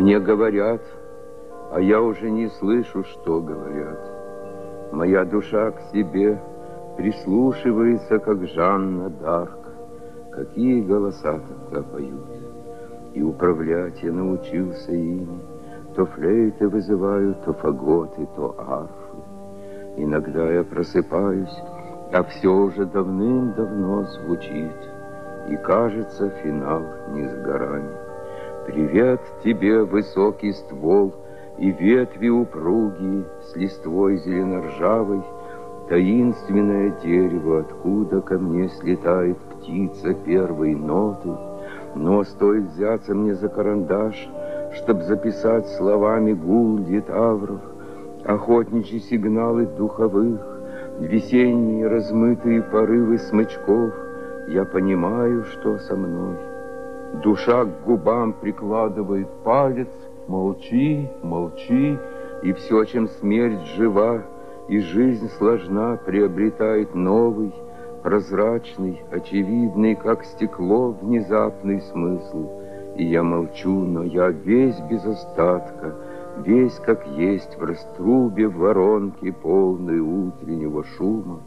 Мне говорят, а я уже не слышу, что говорят. Моя душа к себе прислушивается, как Жанна Дарк. Какие голоса тогда поют, и управлять я научился ими. То флейты вызывают, то фаготы, то арфы. Иногда я просыпаюсь, а все уже давным-давно звучит, и кажется, финал не с горами. Привет тебе, высокий ствол, и ветви упругие с листвой зеленоржавой, таинственное дерево, откуда ко мне слетает птица первой ноты. Но стоит взяться мне за карандаш, чтоб записать словами гул литавров, охотничьи сигналы духовых, весенние размытые порывы смычков. Я понимаю, что со мной. Душа к губам прикладывает палец. Молчи, молчи, и все, чем смерть жива и жизнь сложна, приобретает новый, прозрачный, очевидный, как стекло, внезапный смысл. И я молчу, но я весь без остатка, весь как есть в раструбе воронки, полной утреннего шума.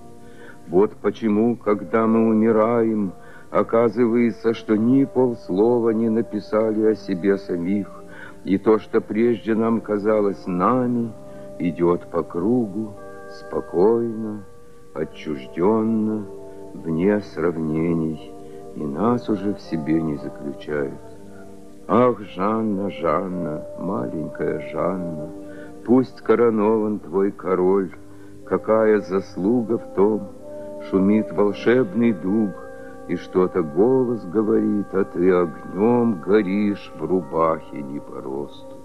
Вот почему, когда мы умираем, оказывается, что ни полслова не написали о себе самих. И то, что прежде нам казалось нами, идет по кругу, спокойно, отчужденно, вне сравнений, и нас уже в себе не заключают. Ах, Жанна, Жанна, маленькая Жанна, пусть коронован твой король, какая заслуга в том, шумит волшебный дуб, и что-то голос говорит, а ты огнем горишь в рубахе не по росту.